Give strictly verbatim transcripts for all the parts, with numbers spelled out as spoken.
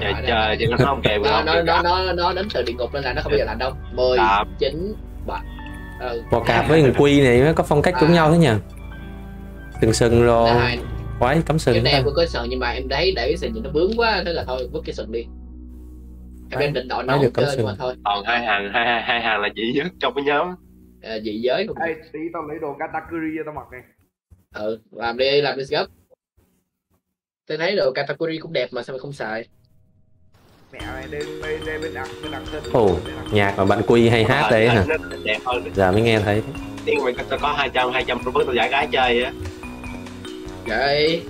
Trời trời chứ nó không kèm nó, nó, nó, nó, nó đến từ địa ngục nên là nó không bao giờ lạnh đâu. Mười, chín, bảy. Ừ. Bò cạp với thằng Quy này nó có phong cách à. Cũng nhau thế nhỉ. Từng sừng rồi à, quái cắm sừng. Cái này em có sừng nhưng mà em thấy để cái sừng nó bướng quá thế là thôi vứt cái sừng đi. Em đang định đội nó được cắm sừng mà thôi. Còn hai hàng hai hai hàng là dị giới trong cái nhóm. À, dị giới không. Ê, tí tao lấy đồ katakuri cho tao mặc này. Ừ, làm đi làm đi gấp. Tôi thấy đồ katakuri cũng đẹp mà sao mà không xài. Ồ, oh, nhạc mà bạn Quy hay hát đấy hả? Giờ mới nghe thấy. Tiếng mình có hai trăm hai trăm robot tôi giải gái chơi á. Vậy.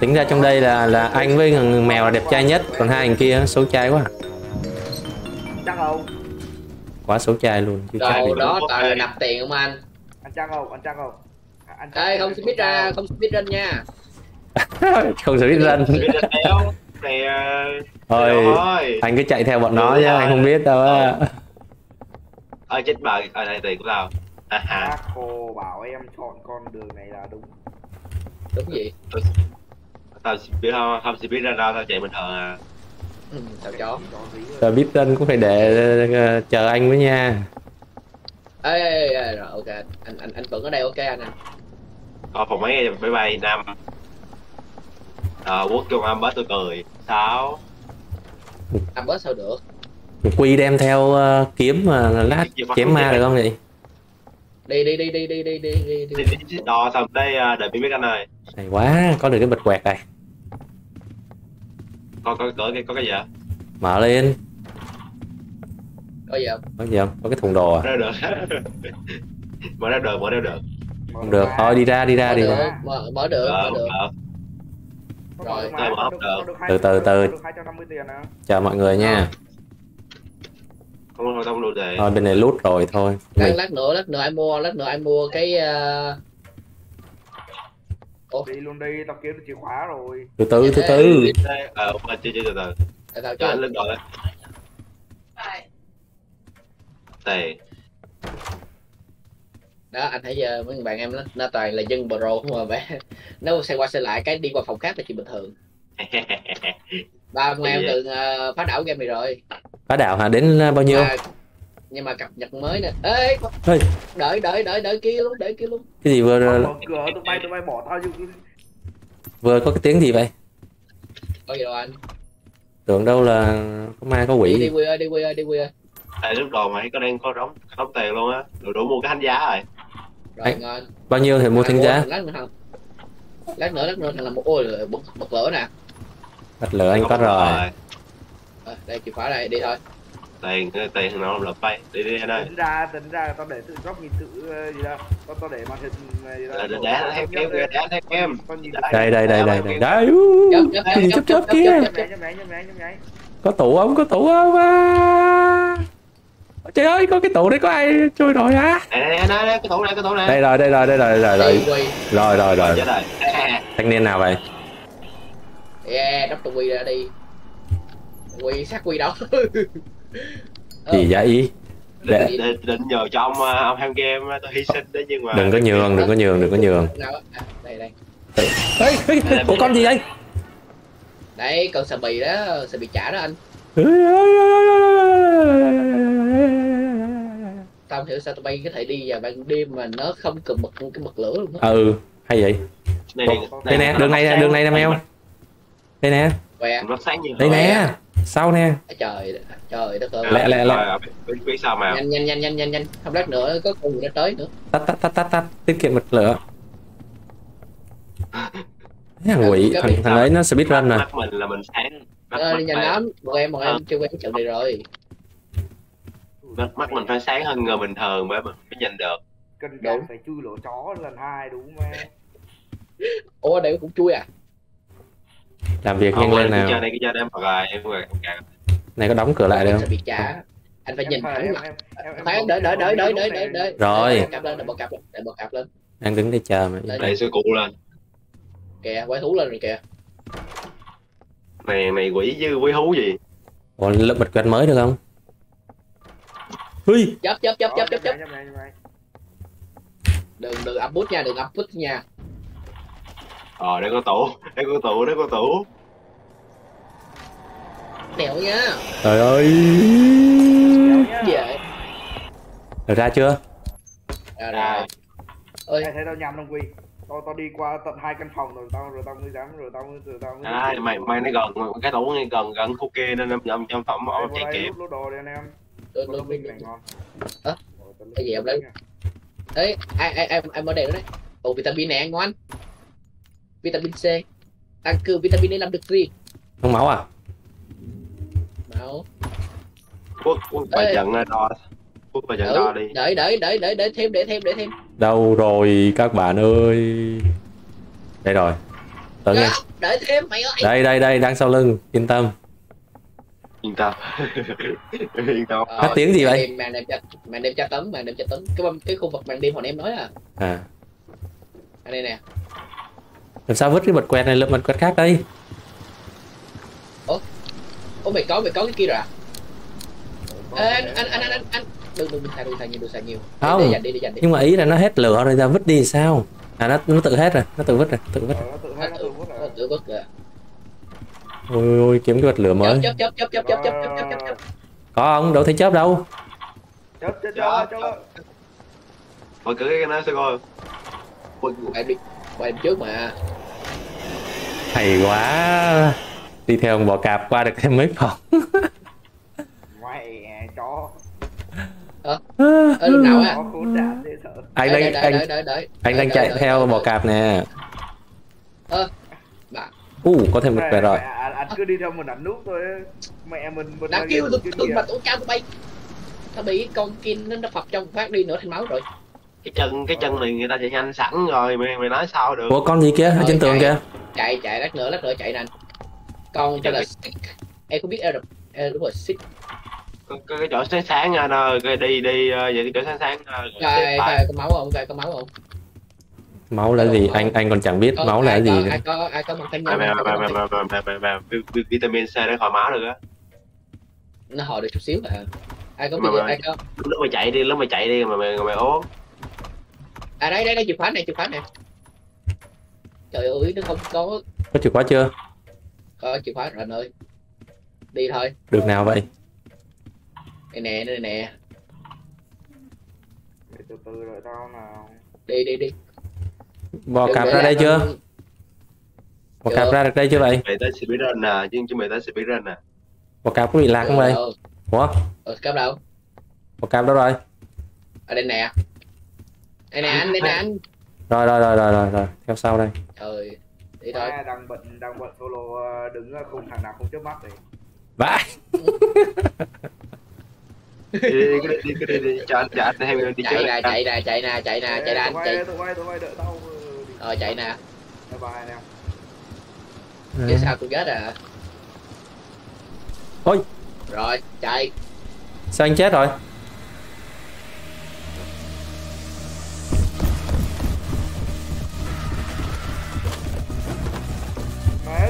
Tính ra trong đây là là anh với thằng mèo là đẹp trai nhất, còn hai thằng kia xấu trai quá. Chắc không? Quá xấu trai luôn. Đồ đó toàn là nạp tiền không anh? Anh chắc không? Anh chắc không? Anh chắc Ê, không biết ra, không biết lên nha. Không biết lên. Thì... Thôi, anh cứ chạy theo bọn nó nha, anh không biết đâu á. Ở chết bờ, ở đây tiền của tao. Bác cô bảo em chọn con đường này là đúng. Đúng gì? Tao biết không, không biết ra đâu, tao chạy bình thường à. Ừ, tao chó. Tao biết tên cũng phải để chờ anh với nha. Ê, ê, ê, rồi ok, anh anh anh vẫn ở đây ok anh à. Ờ, phòng máy bye bye Nam. Ờ, quốc chung âm bớt tôi cười sáu âm bớt sao được. Quy đem theo uh, kiếm mà lát chém ma được không vậy? Đi đi đi đi đi đi đi đi đi đi đo xong đây đợi biết anh ơi. Này quá có được cái bịch quẹt này. Con có cửa kia có cái gì ạ? Mở lên. Có gì không? Có gì không? Có cái thùng đồ à? Mở ra được. Mở ra được, mở ra được. Không được, thôi đi ra đi ra đi. Mở mở được, mở được. Rồi, mà, không được, không được từ từ từ chờ mọi người nha. Không không để. Thôi bên này lút rồi thôi. Lát, lát nữa lát nữa ai mua lát nữa ai mua cái. Uh... Đi luôn đi, tao kiếm được chìa khóa rồi. Từ từ từ từ. Ờ, từ từ từ. Tao cho anh lên rồi. Đây. Đó anh thấy giờ mấy bạn em nó, nó toàn là dân pro không mà bé. Nó xe qua xe lại cái đi qua phòng khác là chuyện bình thường. Ba ông em từng uh, phá đảo game này rồi. Phá đảo hả? Đến bao nhiêu? À, nhưng mà cập nhật mới nè. Ê, ê. Đợi đợi đợi đợi kia luôn, đợi kia luôn. Cái gì vừa rồi? Cửa tụi bay tụi bay bỏ tao vô. Vừa có cái tiếng gì vậy? Có gì đâu anh? Tưởng đâu là có ma có quỷ. Đi, đi Quy ơi, đi Quy ơi, đi Quy ơi. Tại lúc đầu mày có đang có đóng đóng tiền luôn á, đủ đủ mua cái thánh giá rồi. Rồi, anh, bao nhiêu thì mua thánh giá? Lát nữa không? Lát nữa lát nữa là một ôi bật, bật lửa nè. Bật lửa anh có rồi. rồi. Đây chìa khóa đây đi thôi. Tiền tiền thằng nào lập bay đi đi anh ơi. Tính ra tính ra tao để tự góc nhìn tự gì đâu, tao tao để màn hình gì đó. Để để kéo kéo kéo. Đây đây đây đây đây. Đấy. Chớp chớp kia. Có tủ không? Có tủ không? Trời ơi, có cái tủ đấy có ai chui rồi hả? Đây đây đây, cái tủ này, cái tủ này. Đây rồi, đây rồi, đây rồi, rồi rồi. Rồi rồi rồi. Thanh niên nào vậy? Yeah, đắp tụi Quy ra đi. Quy sát Quy đó. Gì vậy? Định nhờ cho ông ông ham game tôi hy sinh đấy nhưng mà. Đừng có nhường, đừng có nhường, đừng có nhường. Đây đây. Ê, ủa con gì đây? Đấy, con sà bì đó, sà bì chả đó anh. Tao hiểu sao tụi bay có thể đi vào ban đêm mà nó không cần bật cái bật lửa luôn á. Ừ, hay vậy. Này, đây nè, đường này nè, đường này nè mèo. Đây nè. Đây nè, sau nè. Trời, trời đất ơi. Lẹ lẹ lẹ. Nhanh nhanh nhanh nhanh nhanh nhanh, không lát nữa có con nó tới nữa. Tắt tắt tắt tắt tắt, tiết kiệm bật lửa. Thằng quỷ, thằng ấy nó speed run rồi. Mình là mình sáng. Đi nhanh lắm, bọn em bọn em chưa quen trận này rồi. Mắt, mắt mình phải sáng hơn người bình thường mới nhìn được. Cần đúng. Phải chui lỗ chó lần hai đúng không em? Ủa đây cũng chui à? Làm việc nhanh lên nào. Cái này, cái em rồi, em rồi, em này có đóng cửa lại được không? Bị trả. Anh phải em nhìn thẳng mặt. Khoan đợi đợi đợi đợi đợi đợi đợi. Rồi. Cặp lên, bỏ cặp lên, bỏ cặp lên. Đang đứng đây chờ mà. Đẩy sư cụ lên. Kìa, quái thú lên rồi kìa. Mày mày quỷ dư quái thú gì? Ủa lớp bật quẹt mới được không? Ui. Chấp chấp chấp chấp chấp chấp. Đừng đừng ập bút nha, đừng ập bút nha. Ờ đây có tủ, đây có tủ, đây có tủ. đẹo nha. Trời ơi. Được ra chưa? Ra rồi. Ơi, thấy tao nhầm không Quy? Tao tao đi qua tận hai căn phòng rồi tao rồi tao mới dám rồi tao mới rồi tao mới. À mày mày nó gần cái tủ này gần gần khu kia nên em em em phòng ở chạy kịp. Lút đồ đi anh em. Lút pin này ngon. Hả? Cái gì em lấy? Ấy, ai ai em em mở đèn đấy. Ồ vitamin này anh ngon. Vitamin C. Tăng cường vitamin để làm được gì? Không máu à? Máu. Quốc quốc bà giận đo. Quốc bà giận đo đi. Để để để để để thêm để thêm để thêm. Đâu rồi các bạn ơi. Đây rồi. Tự nghe. Để thêm mày ơi. Đây đây đây đang sau lưng, yên tâm. Yên tâm. Yên tâm. Ờ, hát tiếng gì vậy? Màn đêm tra màn đêm tra tấn, màn đêm tra tấn. Cái cái khu vực màn đêm hồi em nói à. À. Ở đây nè. Làm sao vứt cái bật quẹt này lên bật quẹt khác đây? Ủa? Ủa mày có mày có cái kia rồi à? Ê, anh anh anh anh anh đừng đừng xài đừng xài nhiều đừng xài nhiều. Không. Để, để dành đi để dành đi. Nhưng mà ý là nó hết lửa rồi ra vứt đi sao? À nó nó tự hết rồi nó tự vứt rồi tự vứt. Rồi. Ờ, nó tự hết nó tự vứt rồi. Nó tự vứt rồi. Ôi ôi kiếm cái bật lửa mới. Chớp chớp chớp chớp chớp chớp chớp chớp chớp. Có không? Đâu thấy chớp đâu. Chớp chớp chớp chớp. Mọi cứ cái nó sẽ coi. Quay đi. Quay trước mà. Hay quá. Đi theo ông bò cạp qua được thêm mấy phòng. Mày chó. Ờ. Ở lúc nào á? Anh đang anh anh đang chạy theo bò cạp nè. Ờ. Bạn. U có thêm một quẹt rồi. Anh cứ đi theo mình đập nút thôi. Mẹ mình mình đã kêu tụi tụi mà tụi cha tụi bay. Nó bị con kinh nó phập trong phát đi nữa thành máu rồi. Cái chân cái chân này người ta chạy nhanh sẵn rồi mày mày nói sao được. Ủa con gì kia ở trên tường kia. Chạy chạy lát nữa lát nữa chạy nè. Con tên là Sick. Em không biết em đúng rồi Sick. Cái chỗ sáng sáng anh ơi, đi đi vậy cái chỗ sáng sáng. Coi coi có máu không? Coi có máu không? Máu là gì? Anh anh còn chẳng biết máu là gì nữa. Ai có ai có một cái vitamin C để khỏi máu được á. Nó hồi được chút xíu à. Ai có ai có. Lúc mày chạy đi, lúc mày chạy đi mà mày mày uống. À đây đây đây chìa khóa này chìa khóa này. Trời ơi nó không có. Có chìa khóa chưa? Có chìa khóa rồi anh ơi. Đi thôi. Được nào vậy? Đây nè đây nè. Để từ từ rồi tao nào. Đi đi đi. Bò cạp ra đây chưa? Bò cạp ra được đây chưa vậy? Mày tới sẽ biết ra nè, chứ mày tới sẽ biết ra nè. Bò cạp có bị lạc không vậy? Ủa? Bò cạp đâu? Bò cạp đâu rồi? Ở đây nè. Đây nè anh, đây nè anh. Rồi rồi rồi rồi rồi rồi, theo sau đây. Trời. Đi thôi. Đang bệnh đang bệnh solo đứng không thằng nào không chớp mắt đi. Bye. Đi đi đi đi đi cho anh chạy theo đi chơi. Chạy nè, chạy nè, chạy nè, chạy nè, chạy nè. Chạy. Tụi bay tụi bay đợi tao. Ờ chạy nè. Bye bye anh em. Chứ sao cũng chết à. Ôi. Rồi, chạy. Sao anh chết rồi?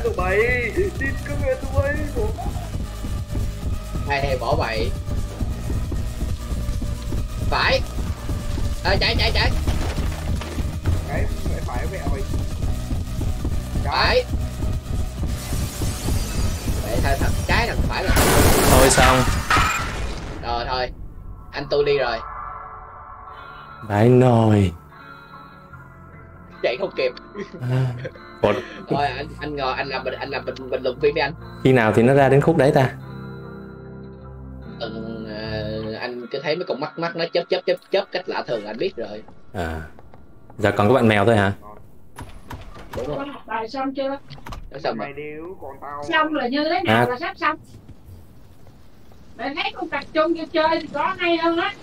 Tụi bay, tin cứ nghe tụi bay. Hay hay bỏ bậy. Phải. Ờ à, chạy chạy chạy. Đấy, phải phải mẹ mày. Trái. Để thôi thật trái thằng phải là. Thôi xong. Rồi thôi. Anh tôi đi rồi. Phải nồi. Chạy không kịp. À. Ủa? Thôi anh anh ngồi anh làm anh làm bình bình luận viên đi anh. Khi nào thì nó ra đến khúc đấy ta? Ừ, anh cứ thấy mấy con mắt mắt nó chớp chớp chớp chớp cách lạ thường là anh biết rồi. À, giờ còn có bạn mèo thôi hả? Đúng rồi. Bài xong chưa? Đã xong rồi. Xong là như thế nào à. Là sắp xong. Mày thấy con tập trung vô chơi thì có hay hơn á.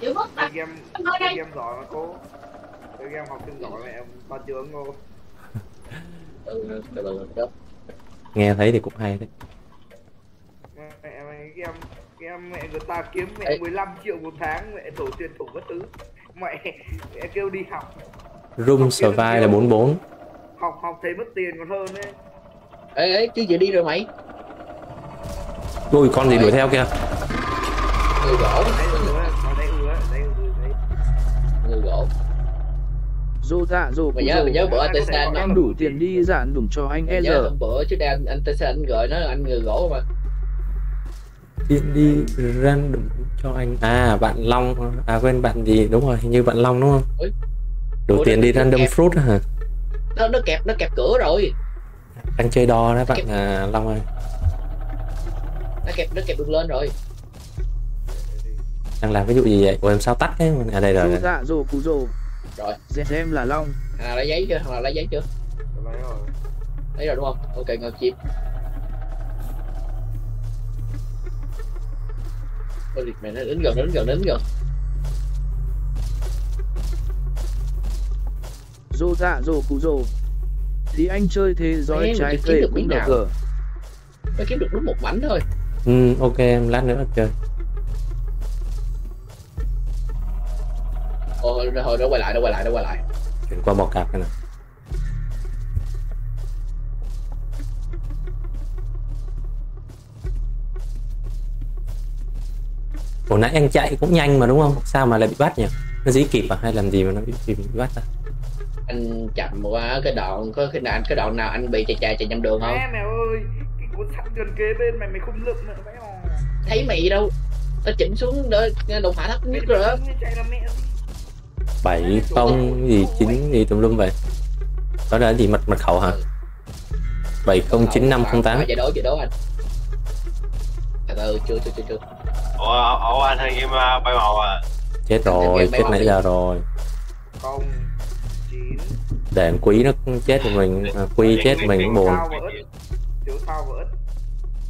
Chịu mất tập. Game game giỏi mà cô. Cái game học kinh giỏi mẹ em ba trường ngô. Ừ, từ từ từ. Nghe thấy thì cũng hay đấy. Mẹ mày game game mẹ người ta kiếm mẹ mười lăm triệu một tháng mẹ tổ truyền thủ bất tứ. Mẹ mẹ kêu đi học. Room Survive là bốn mươi bốn. Học học thấy mất tiền còn hơn đấy. Ê ấy chứ giờ đi rồi mày. Ôi con gì đuổi theo kìa. Người gỗ. Đây ưa, đây ưa, đây ưa. Người gỗ. Dô dạ dô mày nhớ, mày nhớ bữa tê xê anh em đủ tiền đi giả đủng cho anh e giờ. Bữa trước đây anh, anh tê xê anh gửi nó anh người gỗ mà. Tiền đi random đủng cho anh. À bạn Long, à quên bạn gì, đúng rồi, hình như bạn Long đúng không? Đủ ủa, tiền đi random kẹp. Fruit hả? Nó, nó kẹp, nó kẹp cửa rồi. Đang chơi đo đó bạn kẹp... à, Long ơi. Nó kẹp, nó kẹp được lên rồi. Đang làm ví dụ gì vậy? Ủa em sao tắt cái à đây rồi. Dô dạ dô cú dô. Rồi, em là Long. À lấy giấy chưa? Hoặc lấy giấy chưa? Lấy rồi. Lấy rồi đúng không? Ok, ngược chip. Ôi liệt mẹ nó đến gần, đến gần, đến gần. Dô dạ dô cú dô. Thì anh chơi thế giới trái cây cũng được rồi. Mới kiếm được đúng một bánh thôi. Ừ, ok em lát nữa chơi. Ôi, hồi đó quay lại, đó quay lại, đó quay lại. Chuyển qua một cặp này nè. Hồi nãy anh chạy cũng nhanh mà đúng không? Sao mà lại bị bắt nhỉ? Nó dí kịp à? Hay làm gì mà nó bị, bị, bị bắt à? Anh chậm quá cái đoạn, có cái đoạn, cái đoạn nào anh bị chạy chạy chạy nhầm đường không? Mẹ mẹ ơi, cái cuốn sẵn gần kế bên mày mày không lượm nữa mày hò. Thấy mày đâu, tao chỉnh xuống đó, đụng phải thấp nhất rồi đó. Bảy không gì chín gì tùm lum vậy. Đó là gì mật mật khẩu hả? Bảy không chín năm không tám. Chạy đố chạy đố anh. À, từ chưa chưa chưa chưa. Ủa, ủa anh hay game bay màu à? Chết rồi, chết nãy giờ rồi. Không. chín. Để Quý nó chết của mình, à, Quý chết mình cũng buồn. Thiếu sao vỡ.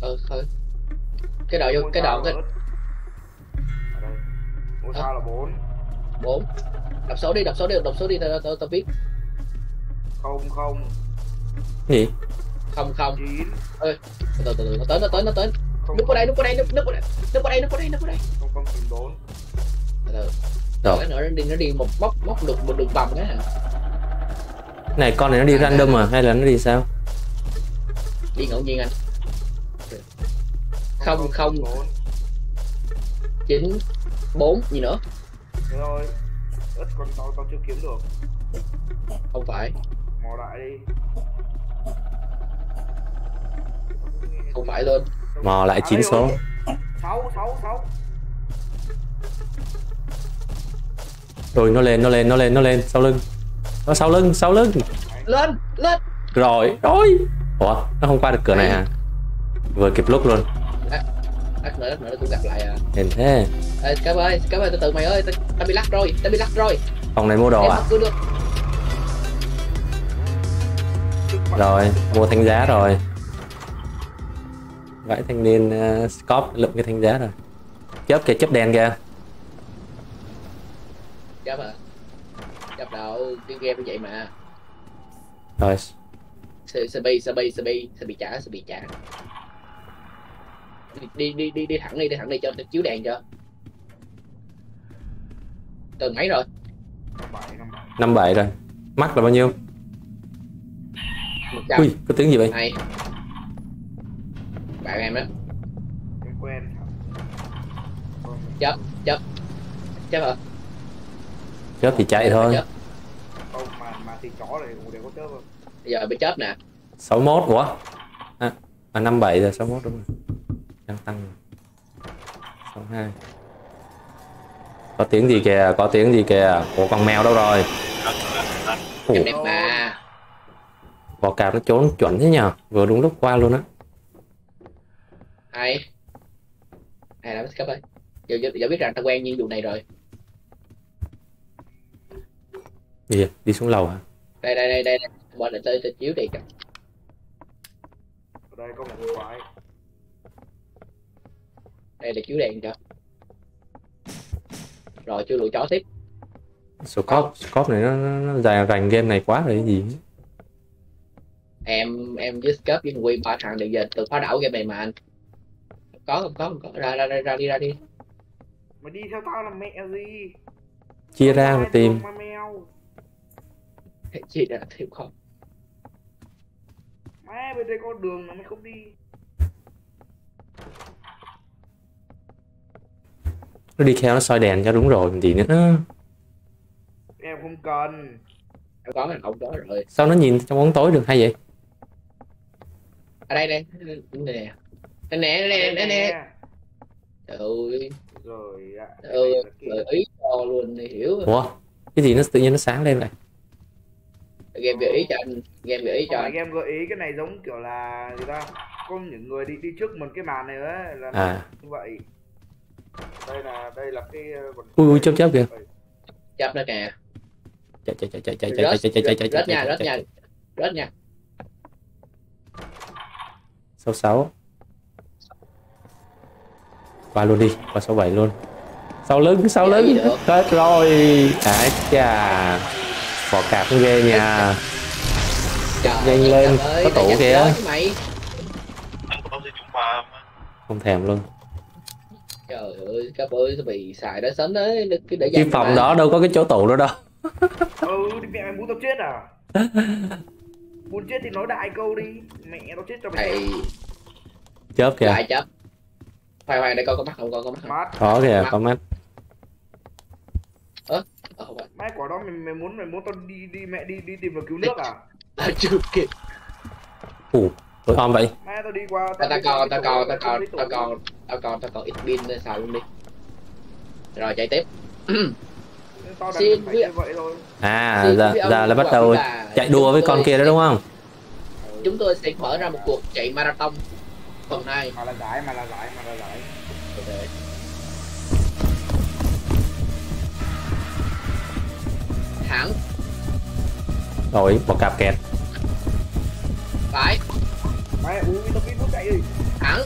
Ừ thôi. Cái đầu vô cái đầu cái. Ủa sao là bốn? bốn. Đọc số đi, đọc số đi, đọc số đi, tao tao tao biết. Không không. Gì? Không không. chín. Ơi, từ từ nó tới nó tới nó tới. Núp vào đây, núp vào đây, núp vào đây. Núp vào đây, núp vào đây, núp vào đây. Không không tìm bốn. Từ từ. Cái nữa nó đi nó đi một móc móc được một đường vòng cái hả? Này con này nó đi random à hay là nó đi sao? Đi ngẫu nhiên anh. Không không. chín bốn gì nữa? Rồi. Ất con tao tao chưa kiếm được. Không phải. Mò lại đi. Không phải luôn. Mò lại chín à, số. sáu sáu sáu. Rồi nó lên, nó lên, nó lên, nó lên sau lưng. Nó sau lưng, sau lưng. Lên, lên. Rồi, rồi. Ủa, nó không qua được cửa này à? Vừa kịp lúc luôn. Ất nữa, ất nữa cũng gặp lại à. Hên thế. Ê, Cáp ơi, Cáp ơi, từ từ mày ơi, tao ta bị lắc rồi, tao bị lắc rồi. Phòng này mua đồ à? Được. Rồi, mua thanh giá rồi. Vãi thanh niên uh, Scott lượm cái thanh giá rồi. Chớp kìa, chớp đèn kìa. Chớp hả? Chớp đầu, cái game như vậy mà. Rồi. Sẽ bị, sẽ bị, sẽ bị, sẽ bị trả, sẽ bị trả. Đi đi đi đi thẳng đi đi thẳng đi cho nó chiếu đèn cho. Từ mấy rồi? năm bảy rồi. Mắc là bao nhiêu? một trăm. Ui, có tiếng gì vậy? Này. Bạn em đó. Em quen. Chớp, chớp. Chớp hả? Chớp thì chạy thôi. Không mà mà thì chó này cũng đều có chớp rồi. Bây giờ bị chớp nè. sáu mốt của. À, à năm bảy rồi, sáu mốt đúng rồi. Tăng sáu hai. Có tiếng gì kìa, có tiếng gì kìa. Ủa con mèo đâu rồi? Ủa bò cạp nó trốn chuẩn thế nhờ. Vừa đúng lúc qua luôn á. Ai ai làm Scap ơi. Giờ, giờ, giờ biết rằng tao quen nhiên vụ này rồi. Gì vậy? Đi xuống lầu hả? Đây đây đây đây, đây. Bọn lại tới chiếu đi. Đây có một người quái. Đây là chiếu đèn cho. Rồi chưa lụi chó tiếp. Scope, Scope này nó, nó, nó dài rành game này quá rồi cái gì. Em em với Scope với Quy ba thằng đều giờ từ phá đảo game này mà anh. Có không có không có ra ra ra, ra đi ra đi. Mà đi theo tao là mẹ gì? Chia ra mà tìm. Chia ra tìm không? Má bên đây có đường mà mày không đi. Nó đi theo nó soi đèn cho đúng rồi, gì nữa. Em không cần. Nó có không có rồi. Sao nó nhìn trong bóng tối được hay vậy? Ở đây đây. Nè. Nè nè nè nè. Rồi. Rồi ạ. Ừ, gợi ý cho luôn thì hiểu. Ủa? Cái gì nó tự nhiên nó sáng lên này? Game gợi ý cho anh, game gợi ý cho anh. Game gợi ý cái này giống kiểu là người ta có những người đi đi trước mình cái màn này ấy là à. Như vậy. Đây là đây là cái ui ui chớp chớp kìa. Chớp đó kìa. Chạy chạy chạy chạy chạy chạy chạy chạy chạy chạy nha, rất nha. Rất nha. sáu sáu. Qua luôn đi, qua sáu bảy luôn. Sau lưng, sau lưng. Hết rồi. Đấy chà. Bỏ cạp cái ghê nhà. Nhanh lên, có tủ kìa. Không thèm luôn. Trời ơi, các ơi bị xài đó sớm đấy, cái để cái phòng đó đâu có cái chỗ tủ nữa đâu. Ừ, thì mẹ mày muốn tao chết à? Muốn chết thì nói đại câu đi, mẹ tao chết cho mày. Thầy... Chớp kìa. Đại chớp. Hoài hoài đây coi có mắt không, coi có mắt không? Mắt. Có kìa, có mắt. Ơ, ờ, không phải. Mấy quả đó mày, mày muốn mày muốn tao đi đi mẹ đi đi tìm vào cứu nước à? Tao chưa kịp. Ủa, tối hôm vậy. Mẹ tao đi qua. Tao còn, tao còn, tao còn, tao còn, tao còn, tao còn ít pin nữa xài luôn đi. Rồi chạy tiếp. Xin với... vậy thôi. À, xin giờ, giờ là bắt đầu chạy đua với con kia đó đúng không? Chúng tôi sẽ mở ra một cuộc chạy marathon tuần này. Mà là giải, mà là giải, mà là giải. Thẳng. Rồi, bỏ cạp kẹt. Phải. Mày ui, tao biết nó chạy đi. Thẳng.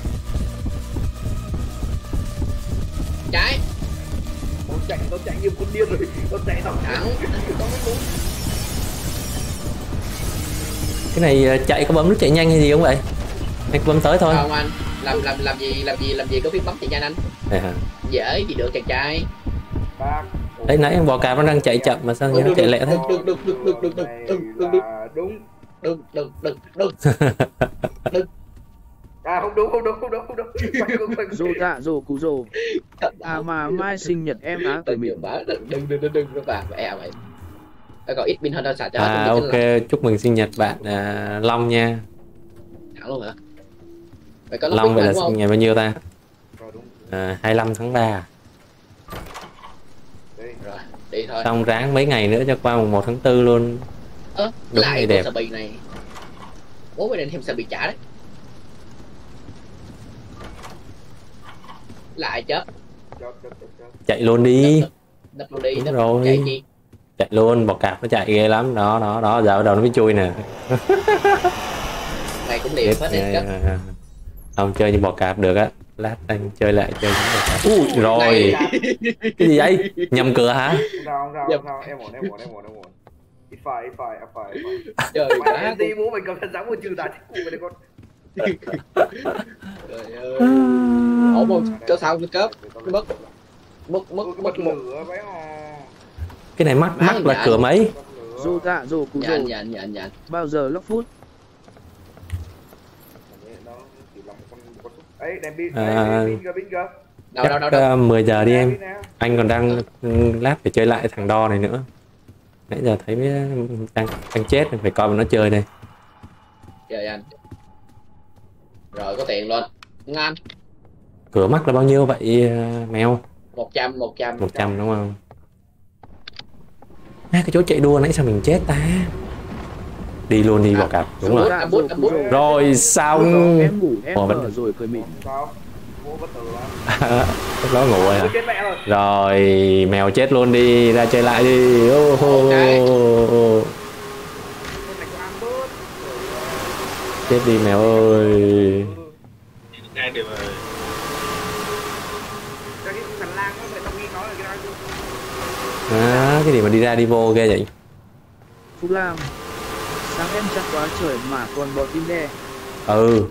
Trái. Tao chạy, tao chạy như con điên rồi. Tao chạy thẳng. Thẳng. Cái này chạy có bấm nút chạy nhanh hay gì không vậy? Anh bấm tới thôi. Không anh, làm làm làm gì làm gì làm gì có biết bấm chạy nhanh anh. À. Dễ gì được chàng trai. Đấy nãy bò cạp nó đang chạy chậm mà sao nó chạy lẹ thế? Đừng đừng đừng đừng đừng đừng đừng đúng đừng đừng đừng đừng đừng à không đúng không đúng không đúng không đúng. Dù dạ dù cú dù. À mà mai sinh nhật em á từ miệng bá đừng đừng đừng đừng các bạn mẹ mày. Tao còn ít pin hơn tao xả cho. À ok chúc mừng sinh nhật bạn Long nha. Thẳng luôn hả? Long vậy là ngày bao nhiêu ta? À, hai mươi lăm tháng ba. Rồi, đi thôi. Xong ráng mấy ngày nữa cho qua mùng một tháng tư luôn. Ơ, lại đẹp. Con xà bì này. Bố mày nên thêm xà bì chả đấy. Lại chớp. Chạy luôn đi. Đập luôn đi. Đúng rồi. Chạy chi? Chạy luôn, bò cạp nó chạy ghê lắm. Đó, đó, đó, giờ bắt đầu nó mới chui nè. Này cũng đẹp hết đấy chớp. Không chơi như bò cạp được á, lát anh chơi lại chơi bò cạp. Ui rồi. Cái gì vậy? Nhầm cửa hả? Không không không không, em ổn em ổn em ổn em ổn. Ít phải ít phải ít phải ít phải. Trời ơi, đi bố mình cầm thanh giáng một trừ tà chết cụ mày đây con. Trời ơi. Ổn không? Cho sao không cấp? Mất mất mất mất một. Cái này mắt mắt là cửa mấy? Dù dạ dù cụ dù. Nhàn nhàn nhàn. Bao giờ lốc phút? Đấy, đem pin, à, pin, pin kìa. Đâu, chắc đâu, đâu. mười giờ đi em. Anh còn đang lát phải chơi lại thằng đo này nữa. Nãy giờ thấy đang, đang chết, phải coi mà nó chơi đây. Chơi anh. Rồi có tiền luôn. Ngon. Cửa mắc là bao nhiêu vậy mèo? một trăm, một trăm. một trăm đúng không? À, cái chỗ chạy đua nãy sao mình chết ta? Đi luôn đi bỏ cạp đúng rồi rồi xong bỏ vẫn rồi cười mịn nó ngủ rồi rồi mèo chết luôn đi ra chơi lại đi chết đi mèo ơi à, cái gì mà đi ra đi vô ghê vậy Phúc Lam sáng em chắc quá trời mà còn bỏ tim đe. Ừ,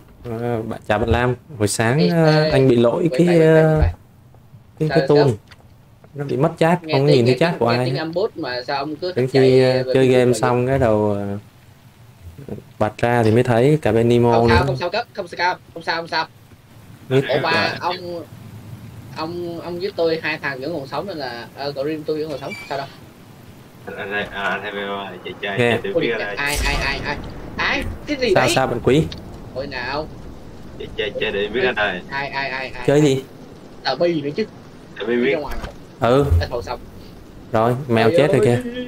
bạn chào bạn Lam. Hồi sáng ê, ê, anh bị lỗi cái bài, bài, bài, bài. cái cái tool nó bị mất chat, không nhìn thấy chat của ai. Đến khi chơi game xong cái đầu bật ra thì mới thấy cả bên Nemo không, nữa. Không sao cấp, không sao không sao không sao. Ủa ba ông ông ông giúp tôi hai thằng vẫn còn sống nên là ờ, cậu riêng tôi vẫn còn sống sao đâu. À, thay chơi chơi chơi tiểu kia là ai ai ai ai ai cái gì sao sao bạn quý hồi nào chơi chơi chơi để biết anh này ai ai ai chơi gì tờ bi nữa chứ tờ bi biết ừ tao thầu xong rồi mèo chết rồi kìa.